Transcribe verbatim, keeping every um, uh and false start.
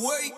away.